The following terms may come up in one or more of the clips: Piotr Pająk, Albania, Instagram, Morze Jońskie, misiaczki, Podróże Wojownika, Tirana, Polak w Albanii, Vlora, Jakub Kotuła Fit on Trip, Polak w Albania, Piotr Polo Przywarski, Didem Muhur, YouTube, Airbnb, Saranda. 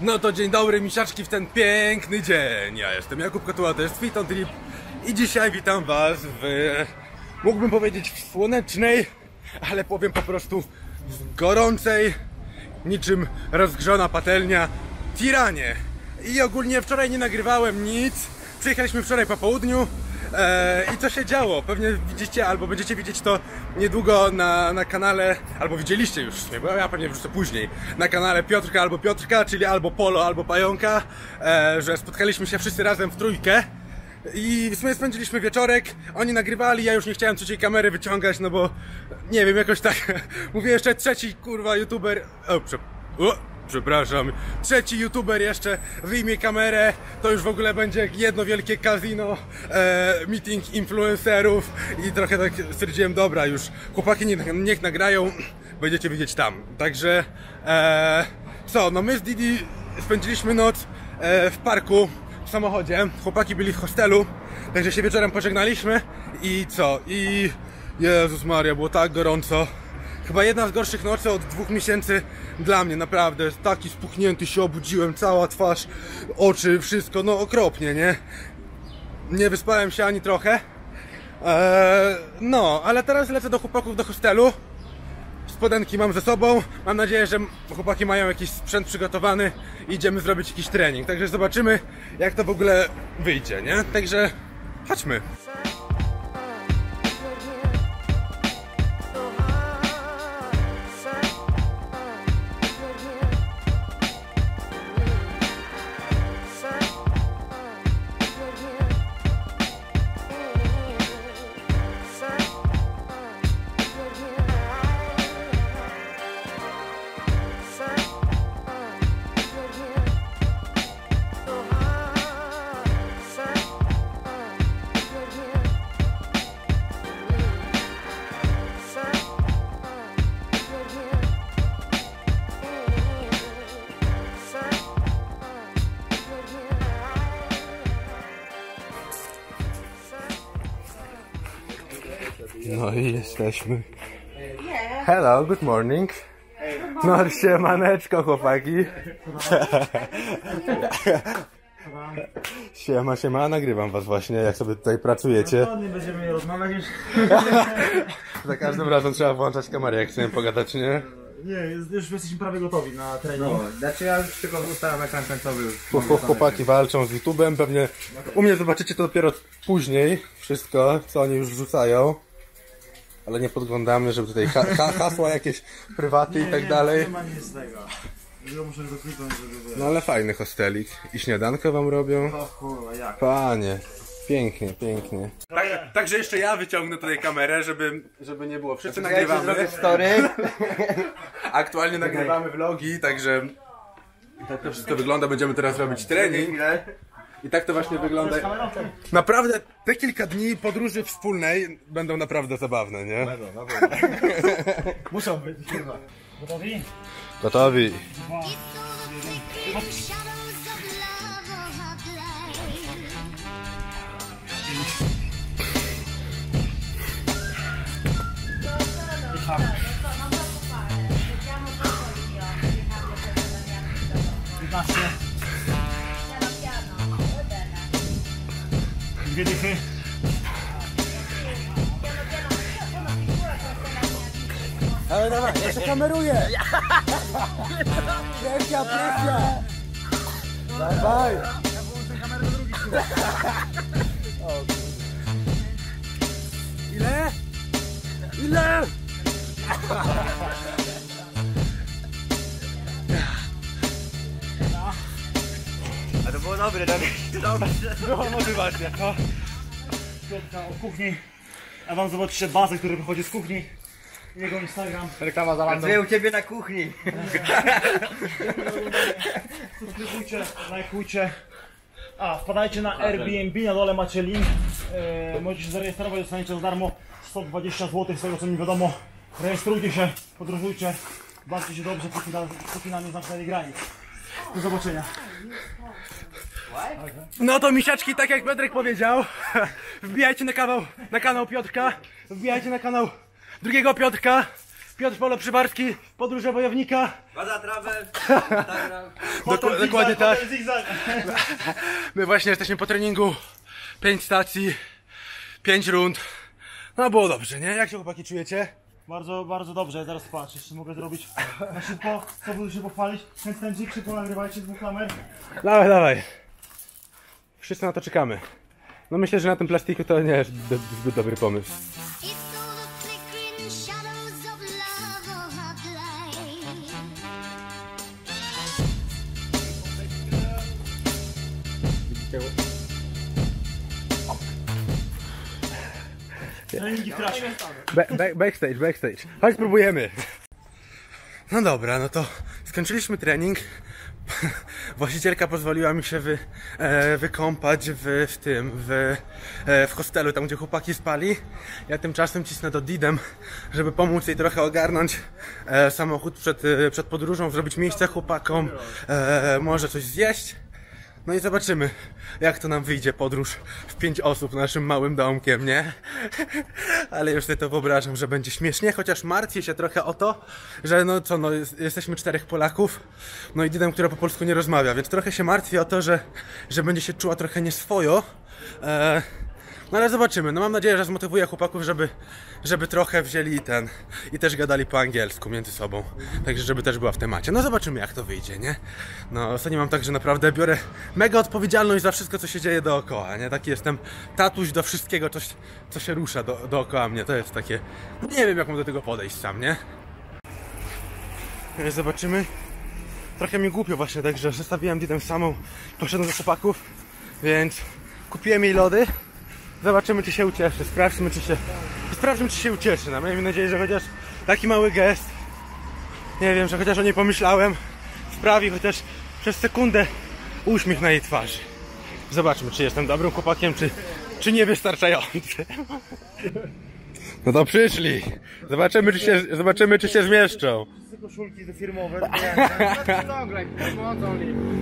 No to dzień dobry misiaczki w ten piękny dzień. Ja jestem Jakub Kotuła Fit on Trip i dzisiaj witam was w, mógłbym powiedzieć, w słonecznej, ale powiem po prostu w gorącej, niczym rozgrzana patelnia, Tiranie. I ogólnie wczoraj nie nagrywałem nic. Przyjechaliśmy wczoraj po południu i co się działo? Pewnie widzicie albo będziecie widzieć to niedługo na kanale, albo widzieliście już, bo ja pewnie wrzucę później, na kanale Piotrka albo Piotrka, czyli albo Polo albo Pająka, że spotkaliśmy się wszyscy razem w trójkę i w sumie spędziliśmy wieczorek, oni nagrywali, ja już nie chciałem trzeciej kamery wyciągać, no bo nie wiem, jakoś tak, mówię jeszcze trzeci kurwa youtuber, przepraszam, trzeci youtuber jeszcze wyjmie kamerę, to już w ogóle będzie jedno wielkie casino, meeting influencerów i trochę tak stwierdziłem, dobra już, chłopaki niech nagrają, będziecie widzieć tam. Także co, no my z Didi spędziliśmy noc w parku w samochodzie, chłopaki byli w hostelu, także się wieczorem pożegnaliśmy i co, i Jezus Maria, było tak gorąco. Chyba jedna z gorszych nocy od 2 miesięcy dla mnie, naprawdę. Taki spuchnięty się obudziłem, cała twarz, oczy, wszystko, no okropnie, nie? Nie wyspałem się ani trochę. No, ale teraz lecę do chłopaków do hostelu. Spodenki mam ze sobą. Mam nadzieję, że chłopaki mają jakiś sprzęt przygotowany. Idziemy zrobić jakiś trening. Także zobaczymy, jak to w ogóle wyjdzie, nie? Także chodźmy. No i jesteśmy. Hello, good morning. No siemaneczko chłopaki. Siema, siema, nagrywam was właśnie, jak sobie tutaj pracujecie. Będziemy je rozmawiać. Za każdym razem trzeba włączać kamerę, jak chcemy pogadać, nie? Nie, już jesteśmy prawie gotowi na trening. No, znaczy ja już tylko zostałem ekran końcowy. Chłopaki walczą z YouTube'em, pewnie u mnie zobaczycie to dopiero później, wszystko, co oni już wrzucają. Ale nie podglądamy, żeby tutaj hasła jakieś prywaty i tak dalej. Nie ma nic z tego. Muszę dopytać, żeby... No ale fajny hostelik. I śniadankę wam robią. O kurwa, jak? Panie. Pięknie, pięknie. Także jeszcze ja wyciągnę tutaj kamerę, żeby nie było. Wszyscy nagrywamy story. Aktualnie nagrywamy vlogi, także tak to wszystko wygląda. Będziemy teraz robić trening. I tak to właśnie wygląda. Naprawdę te kilka dni podróży wspólnej będą naprawdę zabawne, nie? Będą, na pewno. Muszą być. Gotowi? Gotowi. Wydychy. Ale dawaj, ja się kameruję. Presja, presja. Dawaj. Ja włączę kamerę do drugiej. Ile? Ile? A to było dobre, dobre. No może właśnie, to piątka od kuchni. A wam zobaczycie bazę, który wychodzi z kuchni. Jego Instagram. Reklama za Landą. U ciebie na kuchni. Subskrybujcie, lajkujcie. A, wpadajcie na Airbnb, na dole macie link. Możecie się zarejestrować, dostaniecie za darmo 120 zł, z tego co mi wiadomo. Rejestrujcie się, podróżujcie, bawcie się dobrze, póki nam nie znacznęli granic. Do zobaczenia. No to misiaczki, tak jak Piotrek powiedział, wbijajcie na kanał Piotrka, wbijajcie na kanał drugiego Piotrka, Piotr Polo Przywarski, Podróże Wojownika. Baza Travel. Dokładnie tak. My właśnie jesteśmy po treningu. 5 stacji, 5 rund. No było dobrze, nie? Jak się chłopaki czujecie? Bardzo, bardzo dobrze, zaraz patrz, jeszcze mogę zrobić na szybko, co budu się pochwalić, ten stędzik, szybko nagrywajcie z dwóch kamer. Dawaj, dawaj. Wszyscy na to czekamy. No myślę, że na tym plastiku to nie jest zbyt dobry pomysł. Backstage, backstage. Chodź, spróbujemy. No dobra, no to skończyliśmy trening. Właścicielka pozwoliła mi się wykąpać w hostelu, tam gdzie chłopaki spali. Ja tymczasem cisnę do Didem, żeby pomóc jej trochę ogarnąć samochód przed podróżą, zrobić miejsce chłopakom, może coś zjeść. No i zobaczymy, jak to nam wyjdzie podróż w 5 osób naszym małym domkiem, nie? Ale już sobie to wyobrażam, że będzie śmiesznie, chociaż martwię się trochę o to, że no co, no jesteśmy 4 Polaków, no i Didem, która po polsku nie rozmawia, więc trochę się martwię o to, że będzie się czuła trochę nieswojo. No ale zobaczymy, no mam nadzieję, że zmotywuję chłopaków, żeby trochę wzięli i też gadali po angielsku między sobą, także żeby też była w temacie. No zobaczymy, jak to wyjdzie, nie? No ostatnio mam tak, że naprawdę biorę mega odpowiedzialność za wszystko, co się dzieje dookoła, nie? Taki jestem tatuś do wszystkiego, co się rusza dookoła mnie, to jest takie, nie wiem, jak mam do tego podejść sam, nie? Zobaczymy, trochę mi głupio właśnie, także zostawiłem Didem samą, poszedłem do chłopaków, więc kupiłem jej lody. Zobaczymy, czy się ucieszy, sprawdźmy, czy się ucieszy. No, miejmy nadzieję, że chociaż taki mały gest, nie wiem, że chociaż o niej pomyślałem, sprawi chociaż przez sekundę uśmiech na jej twarzy. Zobaczmy, czy jestem dobrym chłopakiem, czy niewystarczającym. No to przyszli. Zobaczymy, czy się zmieszczą. Koszulki firmowe.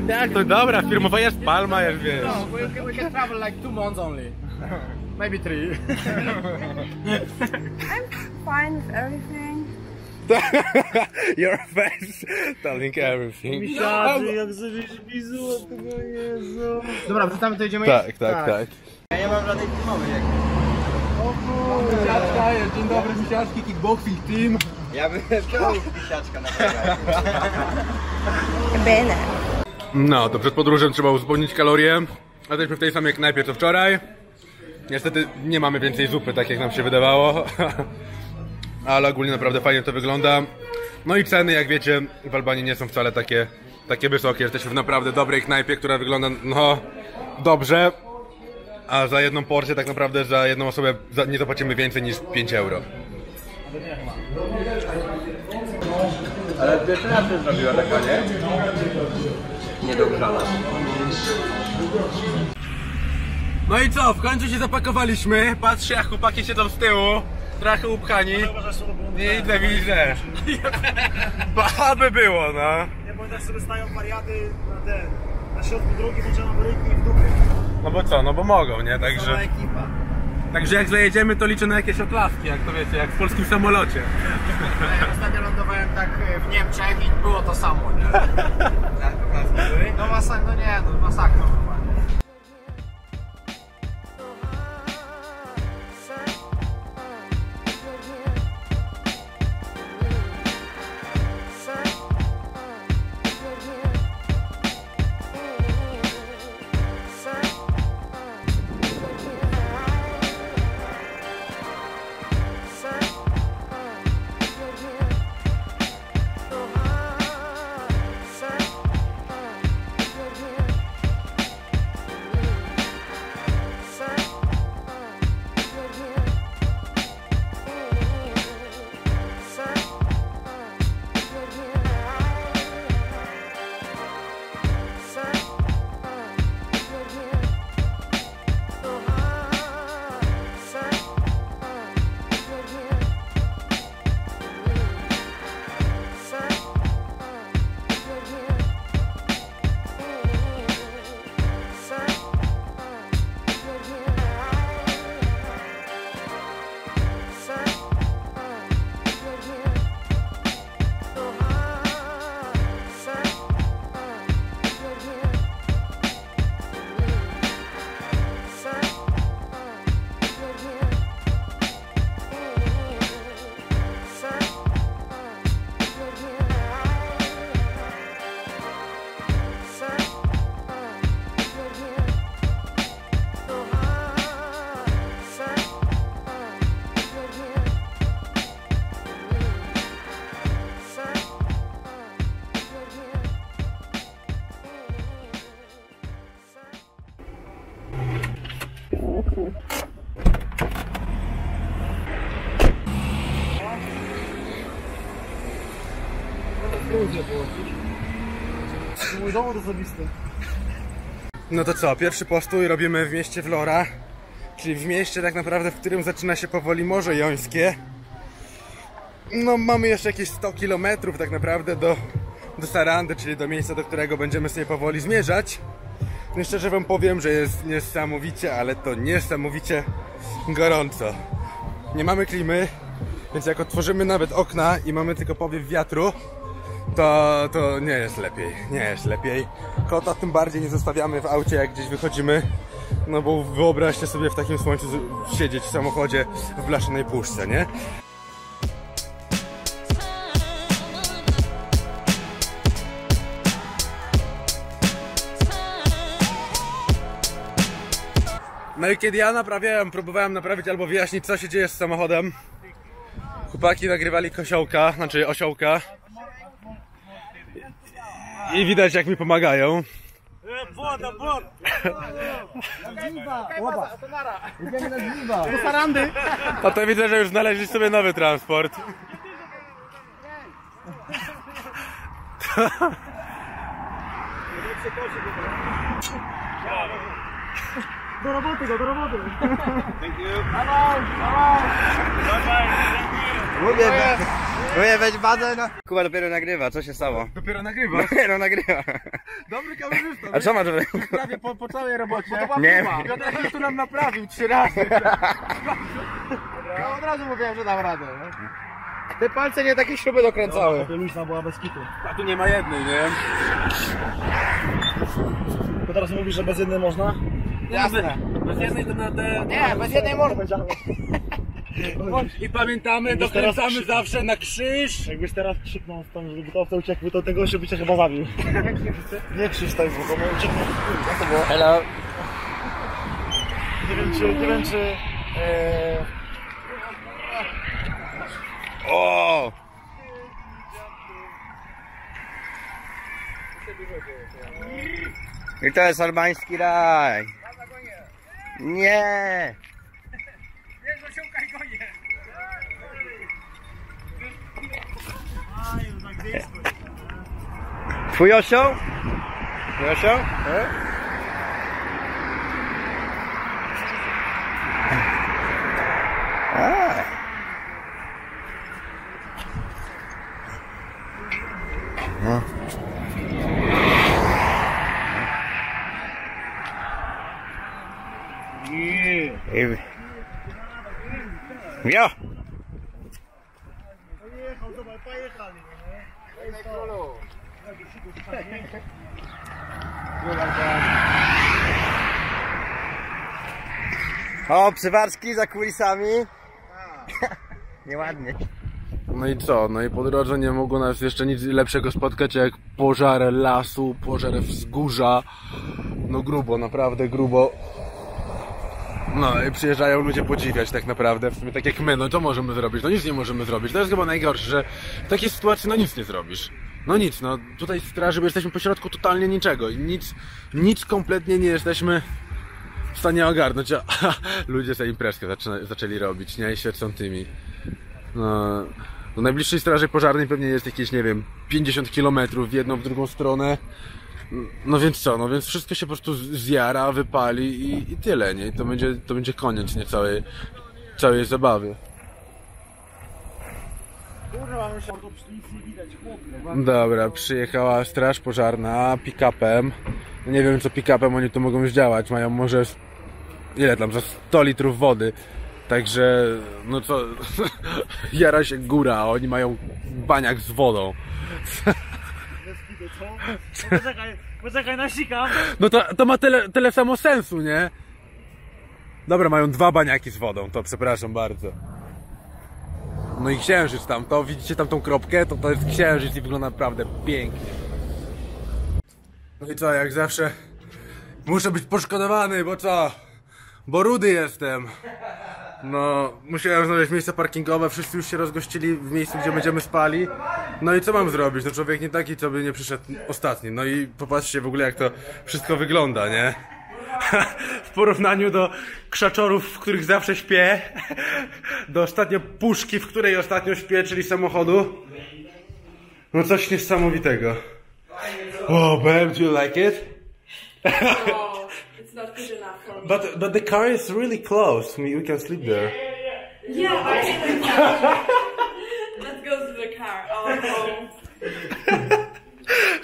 Tak, to dobra, firmowa jest palma, jak wiesz. No, we can travel like 2 months only. Maybe 3. I'm fine with everything. Your face telling everything. Misiadzi, jak zrobisz bizu, tego Jezu. Dobra, wrzucamy, to idziemy. Tak. Ja mam dla tej filmowej jakby. O kurde. Dzień dobry, misiaczki, kickboxing team. Ja bym chciał misiaczka na pewno. No, to przed podróżem trzeba uzupełnić kalorie. A jesteśmy w tej samej knajpie co wczoraj. Niestety nie mamy więcej zupy, tak jak nam się wydawało. Ale ogólnie naprawdę fajnie to wygląda. No i ceny, jak wiecie, w Albanii nie są wcale takie wysokie. Jesteśmy w naprawdę dobrej knajpie, która wygląda, no, dobrze. A za jedną porcję, tak naprawdę za jedną osobę nie zapłacimy więcej niż 5 euro. Ale pierwszy raz się zrobiła taka, nie? Niedogrzana. No i co? W końcu się zapakowaliśmy. Patrzcie, jak chłopaki siedzą z tyłu. Trochę upchani. Nie idę, widzę. Ba by było, no. Nie, bo też sobie stają wariaty na środku drogi, bo trzeba wyryć i w dupie. No bo co, no bo mogą, nie? Także jak zajedziemy, to liczę na jakieś oklaski, jak to wiecie, jak w polskim samolocie. Ostatnio lądowałem tak w Niemczech i było to samo, nie? No masakra, no nie, no masakra. nie połączyć. Mój dowód osobisty. No to co, pierwszy postój robimy w mieście Vlora, czyli w mieście tak naprawdę, w którym zaczyna się powoli Morze Jońskie. No mamy jeszcze jakieś 100 km tak naprawdę do Sarandy, czyli do miejsca, do którego będziemy sobie powoli zmierzać. No szczerze wam powiem, że jest niesamowicie, ale to niesamowicie gorąco. Nie mamy klimy, więc jak otworzymy nawet okna i mamy tylko powiew wiatru, to nie jest lepiej, nie jest lepiej. Kota tym bardziej nie zostawiamy w aucie, jak gdzieś wychodzimy. No bo wyobraźcie sobie w takim słońcu siedzieć w samochodzie w blaszanej puszce, nie? No i kiedy ja naprawiałem, próbowałem naprawić albo wyjaśnić, co się dzieje z samochodem, chłopaki nagrywali kosiołka, znaczy osiołka. I widać, jak mi pomagają. A to widzę, że już znaleźli sobie nowy transport. Do roboty go, do roboty. Mówię, weź bazę, no. Kuba dopiero nagrywa, co się stało? Dopiero nagrywa? Dopiero nagrywa. Dobry kamerzysta. A co ma dobrego? Prawie po całej robocie. Nie ma. Piotr już tu nam naprawił 3 razy. Ja od razu mówiłem, że dam radę. Te palce nie takie śruby dokręcały. No, to luźna była bez kitu. A tu nie ma jednej, nie? To teraz mówisz, że bez jednej można? Jasne. Bez jednej to na te... Nie, bez jednej można. I pamiętamy, dokręcamy zawsze na krzyż. Jakbyś teraz krzyknął tam z lubutowca, uciekł, to tego się by cię chyba zabił. Nie krzyż tak, bo my ucieknął. Jak to było? Hello. Nie wiem czy... O! I to jest albański raj. Nie! Twój osioł? Twój osioł? Ja! O, Przywarski za kulisami. Nieładnie. No i co? No i po drodze nie mogło nas jeszcze nic lepszego spotkać jak pożar lasu, pożar wzgórza. No grubo, naprawdę grubo. No i przyjeżdżają ludzie podziwiać tak naprawdę, w sumie tak jak my, no to możemy zrobić, no nic nie możemy zrobić. To jest chyba najgorsze, że w takiej sytuacji no nic nie zrobisz. No nic, no tutaj straży, bo jesteśmy pośrodku totalnie niczego i nic kompletnie nie jesteśmy w stanie ogarnąć, a ludzie sobie imprezkę zaczęli robić, nie? I świecą tymi. No, do najbliższej straży pożarnej pewnie jest jakieś, nie wiem, 50 km w jedną, w drugą stronę. No więc co, no więc wszystko się po prostu zjara, wypali i tyle, nie? I to będzie koniec, nie? Całej zabawy. Dobra, przyjechała straż pożarna pick-upem. Nie wiem co pick-upem oni tu mogą już działać, mają może... Ile tam? Za 100 litrów wody. Także, no co... Jara się góra, a oni mają baniak z wodą. Co? Poczekaj, nasikam. No to ma tyle samo sensu, nie? Dobra, mają 2 baniaki z wodą, to przepraszam bardzo. No i księżyc tam, to widzicie tam tą kropkę? To jest księżyc i wygląda naprawdę pięknie. No i co, jak zawsze muszę być poszkodowany, bo co? Bo rudy jestem. No, musiałem znaleźć miejsce parkingowe, wszyscy już się rozgościli w miejscu, gdzie będziemy spali. No i co mam zrobić? No człowiek nie taki, co by nie przyszedł ostatni. No i popatrzcie w ogóle, jak to wszystko wygląda, nie? W porównaniu do krzaczorów, w których zawsze śpię, do ostatnio puszki, w której ostatnio śpię, czyli samochodu. No coś niesamowitego. Oh, babe, do you like it? No, it's not good enough for me. But the car is really close. We can sleep there. Yeah, let's go to the car. Oh, no.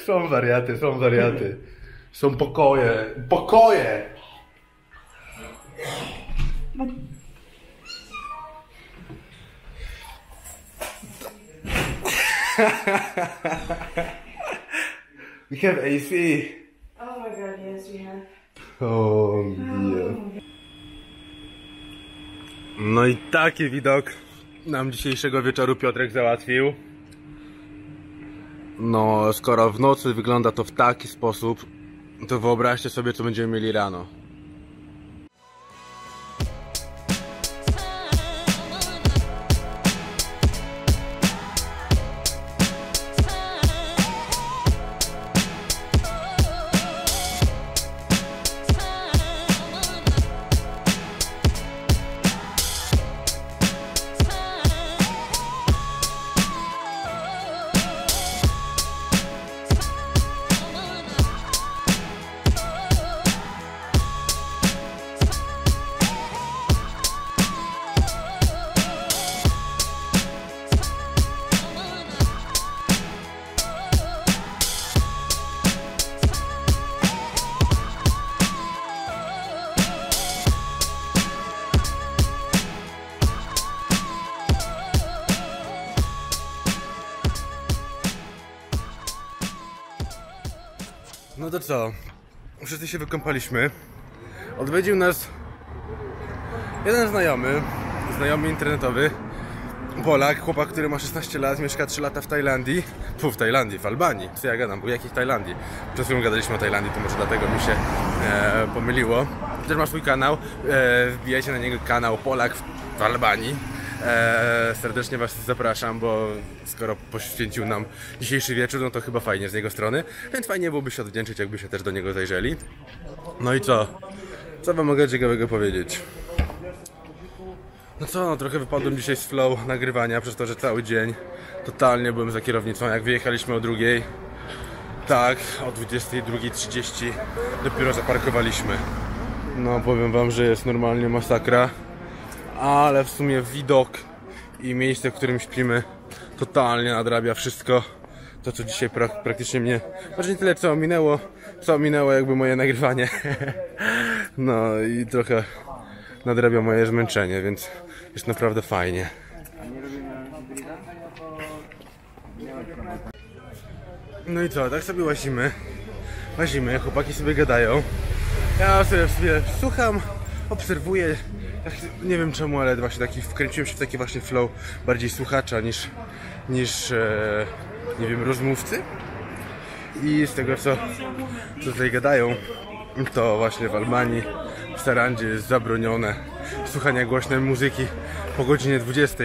Są wariaty, są wariaty. Są pokoje. Pokoje! We have AC. Oh my god, yes we have. Oh yeah. No i taki widok nam dzisiejszego wieczoru Piotrek załatwił. No, skoro w nocy wygląda to w taki sposób, to wyobraźcie sobie, co będziemy mieli rano. No to co? Wszyscy się wykąpaliśmy. Odwiedził nas jeden znajomy internetowy, Polak, chłopak, który ma 16 lat, mieszka 3 lata w Tajlandii. Pfu, w Tajlandii, w Albanii. Co ja gadam? O jakiej Tajlandii? Przed chwilą gadaliśmy o Tajlandii, to może dlatego mi się pomyliło. Też ma swój kanał, wbijajcie na niego kanał Polak w Albanii. Serdecznie was zapraszam, bo skoro poświęcił nam dzisiejszy wieczór, no to chyba fajnie z jego strony, więc fajnie byłoby się odwdzięczyć, jakby się też do niego zajrzeli. No i co? Co wam mogę ciekawego powiedzieć? No co, no trochę wypadłem dzisiaj z flow nagrywania, przez to, że cały dzień totalnie byłem za kierownicą. Jak wyjechaliśmy o 2:00, tak, o 22:30 dopiero zaparkowaliśmy. No powiem wam, że jest normalnie masakra. Ale w sumie widok i miejsce, w którym śpimy, totalnie nadrabia wszystko to, co dzisiaj praktycznie mnie... Znaczy nie tyle, co minęło jakby moje nagrywanie. No i trochę nadrabia moje zmęczenie, więc jest naprawdę fajnie. No i co, tak sobie łazimy, chłopaki sobie gadają. Ja sobie słucham, obserwuję. Nie wiem czemu, ale właśnie taki, wkręciłem się w taki właśnie flow bardziej słuchacza niż nie wiem, rozmówcy. I z tego co tutaj gadają, to właśnie w Albanii, w Sarandzie jest zabronione słuchanie głośnej muzyki po godzinie 20. To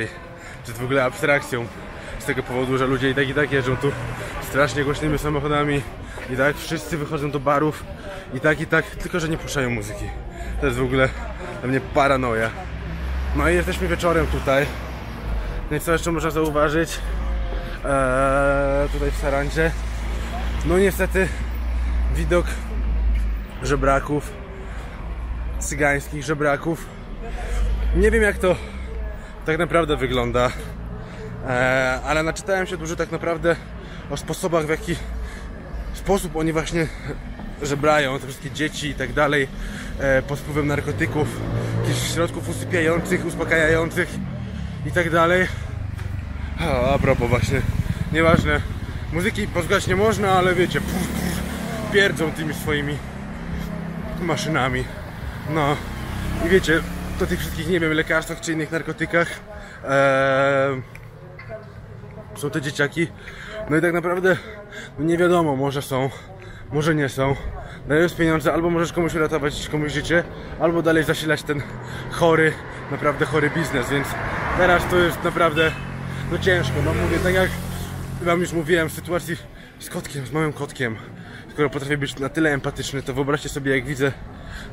jest w ogóle abstrakcją, z tego powodu, że ludzie i tak jeżdżą tu strasznie głośnymi samochodami, i tak wszyscy wychodzą do barów, i tak, tylko że nie puszczają muzyki. To jest w ogóle dla mnie paranoja. No i jesteśmy wieczorem tutaj. No i co jeszcze można zauważyć tutaj w Sarandzie? No niestety widok żebraków, cygańskich żebraków. Nie wiem, jak to tak naprawdę wygląda, ale naczytałem się dużo tak naprawdę o sposobach, w jaki sposób oni właśnie żebrają, te wszystkie dzieci i tak dalej, pod wpływem narkotyków, jakichś środków usypiających, uspokajających i tak dalej. A propos właśnie, nieważne, muzyki posłuchać nie można, ale wiecie, pierdzą tymi swoimi maszynami. No i wiecie, do tych wszystkich, nie wiem, lekarstwach czy innych narkotykach są te dzieciaki. No i tak naprawdę nie wiadomo, może są, może nie są. Dajesz pieniądze, albo możesz komuś uratować komuś życie, albo dalej zasilać ten chory, naprawdę chory biznes, więc teraz to jest naprawdę no ciężko. No mówię, tak jak wam już mówiłem, w sytuacji z kotkiem, z małym kotkiem, skoro potrafię być na tyle empatyczny, to wyobraźcie sobie, jak widzę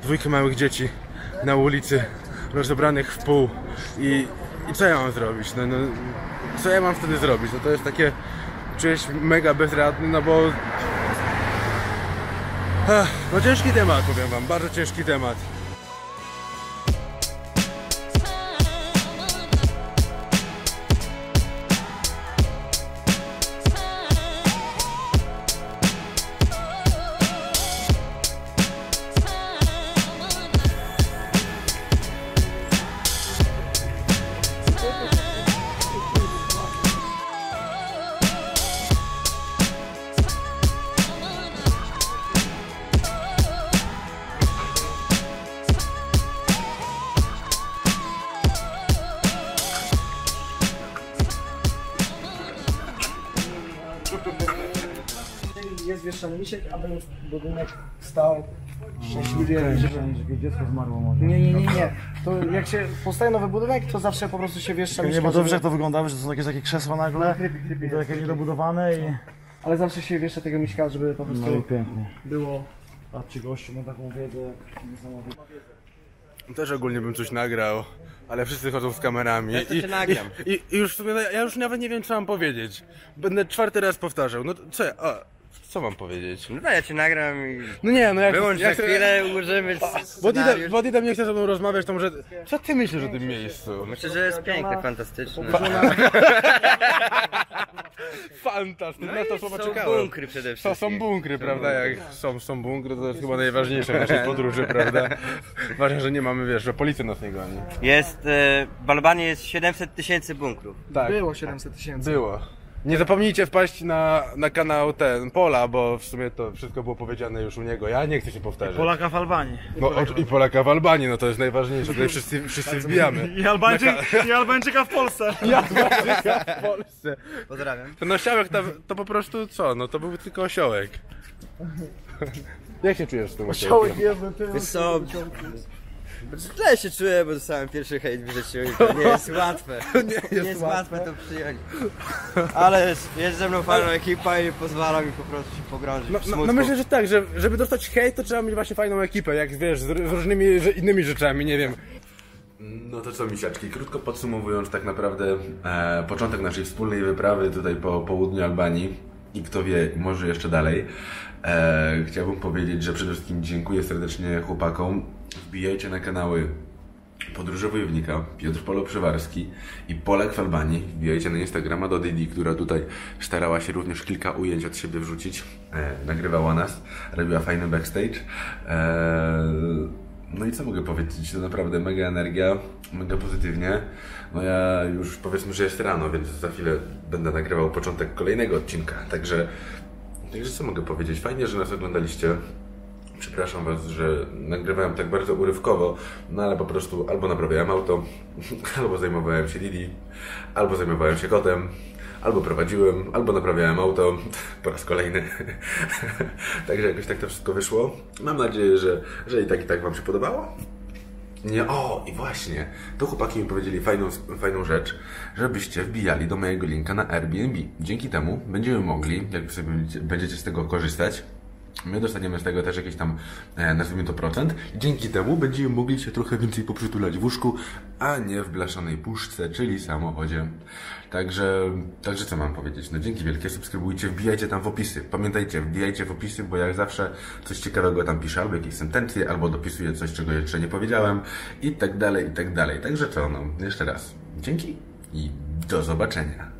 dwójkę małych dzieci na ulicy, rozebranych w pół, i co ja mam zrobić? No, co ja mam wtedy zrobić? No to jest takie czuję się mega bezradny, no bo... No ciężki temat, powiem wam, bardzo ciężki temat. Jest wieszany misiek, a ten budynek stał szczęśliwie. Okay. Dziecko zmarło może. Nie. To jak się powstaje nowy budynek, to zawsze po prostu się wiesza misiek. Nie, bo dobrze jak to wygląda, że to są takie krzesła nagle, to takie niedobudowane i... Ale zawsze się wiesza tego miśka, żeby po prostu no, pięknie było. Patrzcie, gościu ma taką wiedzę, jak niesamowitą. Też ogólnie bym coś nagrał, ale wszyscy chodzą z kamerami. Ja też się nagram. I już w sumie, ja już nawet nie wiem, co mam powiedzieć. Będę czwarty raz powtarzał. No co ja... Co mam powiedzieć? No ja cię nagram i... No nie, no jak... Wyłącz na chwilę, ułożymy scenariusz. Bo Dida mnie chce ze mną rozmawiać, to może... Co ty myślisz o tym miejscu? Myślę, że jest piękne, fantastyczne. Fantastyczne, na to słowa czekałem. Są bunkry przede wszystkim. To są bunkry, prawda? Jak są bunkry, to jest chyba najważniejsze w naszej podróży, prawda? Ważne, że nie mamy, wiesz, że policja nas nie goni. Jest... W Albanii jest 700 000 bunkrów. Tak. Było 700 000. Było. Nie zapomnijcie wpaść na kanał ten Pola, bo w sumie to wszystko było powiedziane już u niego. Ja nie chcę się powtarzać. I Polaka w Albanii. I Polaka w Albanii, no to jest najważniejsze. Tutaj wszyscy wbijamy. I Albańczyka w Polsce. I Albańczyka w Polsce. Pozdrawiam. Ten osiołek to po prostu co? No to był tylko osiołek. Jak się czujesz z tym osiołkiem? Źle się czuję, bo dostałem pierwszy hejt w życiu i to nie jest łatwe. Nie jest łatwe to przyjąć. Ale jest ze mną fajna ekipa i pozwala mi po prostu się pogrążyć w smutku. No myślę, że tak, że żeby dostać hejt, to trzeba mieć właśnie fajną ekipę, jak wiesz, z różnymi innymi rzeczami, nie wiem. No to co, misiaczki, krótko podsumowując tak naprawdę początek naszej wspólnej wyprawy tutaj po południu Albanii. I kto wie, może jeszcze dalej. Chciałbym powiedzieć, że przede wszystkim dziękuję serdecznie chłopakom. Wbijajcie na kanały Podróże Wojownika, Piotr Polo Przywarski i Polak w Albanii. Wbijajcie na Instagrama do Didi, która tutaj starała się również kilka ujęć od siebie wrzucić. Nagrywała nas, robiła fajny backstage. No i co mogę powiedzieć? To naprawdę mega energia, mega pozytywnie. No ja już powiedzmy, że jest rano, więc za chwilę będę nagrywał początek kolejnego odcinka. Także co mogę powiedzieć? Fajnie, że nas oglądaliście. Przepraszam was, że nagrywałem tak bardzo urywkowo, no ale po prostu albo naprawiałem auto, albo zajmowałem się Didi, albo zajmowałem się kotem, albo prowadziłem, albo naprawiałem auto po raz kolejny. Także jakoś tak to wszystko wyszło. Mam nadzieję, że i tak wam się podobało. Nie, o i właśnie, to chłopaki mi powiedzieli fajną rzecz, żebyście wbijali do mojego linka na Airbnb. Dzięki temu będziemy mogli, jak sobie będziecie z tego korzystać, my dostaniemy z tego też jakieś tam, nazwijmy to procent. Dzięki temu będziemy mogli się trochę więcej poprzytulać w łóżku, a nie w blaszanej puszce, czyli samochodzie. Także co mam powiedzieć? No dzięki wielkie, subskrybujcie, wbijajcie tam w opisy. Pamiętajcie, wbijajcie w opisy, bo jak zawsze coś ciekawego tam piszę, albo jakieś sentencje, albo dopisuję coś, czego jeszcze nie powiedziałem i tak dalej, i tak dalej. Także co, no jeszcze raz dzięki i do zobaczenia.